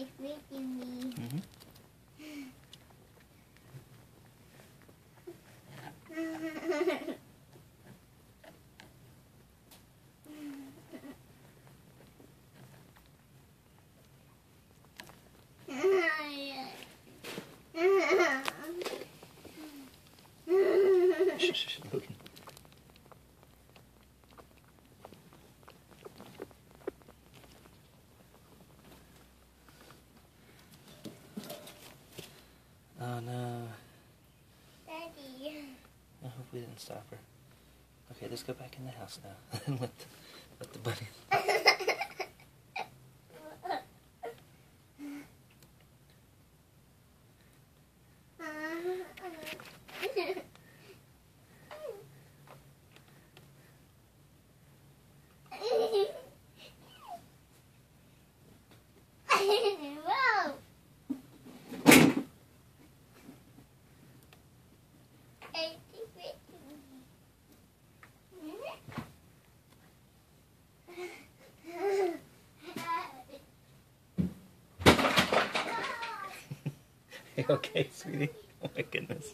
it's waking me. Mm-hmm. She's looking. Oh no. Daddy. I hope we didn't stop her. Okay, let's go back in the house now and let the bunny. Okay, sweetie. Oh my goodness.